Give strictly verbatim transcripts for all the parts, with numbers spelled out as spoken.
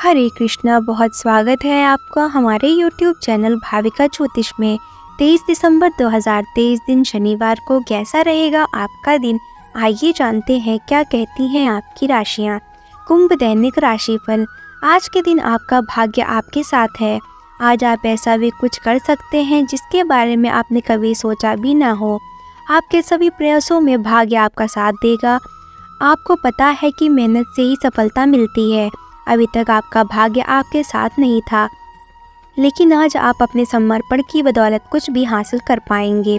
हरे कृष्णा। बहुत स्वागत है आपका हमारे YouTube चैनल भाविका ज्योतिष में। तेईस दिसंबर दो हज़ार तेईस दिन शनिवार को कैसा रहेगा आपका दिन, आइए जानते हैं क्या कहती हैं आपकी राशियां। कुंभ दैनिक राशिफल। आज के दिन आपका भाग्य आपके साथ है। आज आप ऐसा भी कुछ कर सकते हैं जिसके बारे में आपने कभी सोचा भी ना हो। आपके सभी प्रयासों में भाग्य आपका साथ देगा। आपको पता है कि मेहनत से ही सफलता मिलती है। अभी तक आपका भाग्य आपके साथ नहीं था, लेकिन आज आप अपने समर्पण की बदौलत कुछ भी हासिल कर पाएंगे।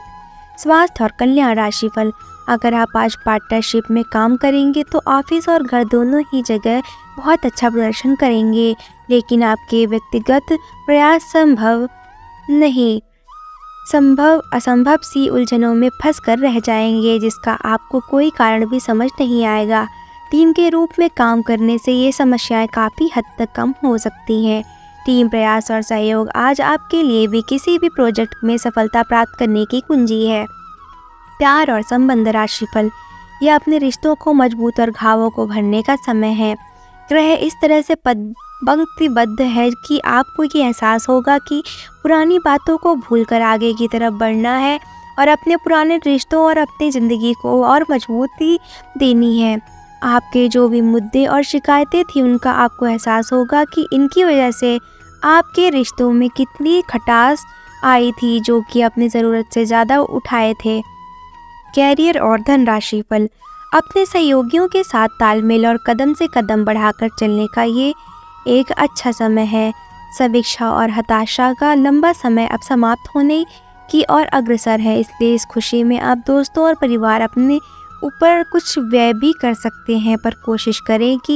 स्वास्थ्य और कल्याण राशिफल। अगर आप आज पार्टनरशिप में काम करेंगे तो ऑफिस और घर दोनों ही जगह बहुत अच्छा प्रदर्शन करेंगे, लेकिन आपके व्यक्तिगत प्रयास संभव नहीं संभव असंभव सी उलझनों में फंस कर रह जाएंगे, जिसका आपको कोई कारण भी समझ नहीं आएगा। टीम के रूप में काम करने से ये समस्याएं काफ़ी हद तक कम हो सकती हैं। टीम प्रयास और सहयोग आज आपके लिए भी किसी भी प्रोजेक्ट में सफलता प्राप्त करने की कुंजी है। प्यार और संबंध राशिफल। यह अपने रिश्तों को मजबूत और घावों को भरने का समय है। ग्रह इस तरह से पंक्तिबद्ध है कि आपको ये एहसास होगा कि पुरानी बातों को भूलकर आगे की तरफ बढ़ना है और अपने पुराने रिश्तों और अपनी ज़िंदगी को और मजबूती देनी है। आपके जो भी मुद्दे और शिकायतें थीं उनका आपको एहसास होगा कि इनकी वजह से आपके रिश्तों में कितनी खटास आई थी, जो कि अपनी ज़रूरत से ज़्यादा उठाए थे। कैरियर और धन राशिफल। अपने सहयोगियों के साथ तालमेल और कदम से कदम बढ़ाकर चलने का ये एक अच्छा समय है। समीक्षा और हताशा का लंबा समय अब समाप्त होने की ओर अग्रसर है, इसलिए इस खुशी में आप दोस्तों और परिवार अपने ऊपर कुछ व्यय भी कर सकते हैं, पर कोशिश करें कि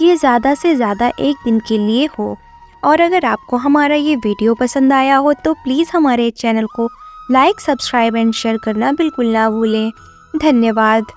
ये ज़्यादा से ज़्यादा एक दिन के लिए हो। और अगर आपको हमारा ये वीडियो पसंद आया हो तो प्लीज़ हमारे चैनल को लाइक, सब्सक्राइब एंड शेयर करना बिल्कुल ना भूलें। धन्यवाद।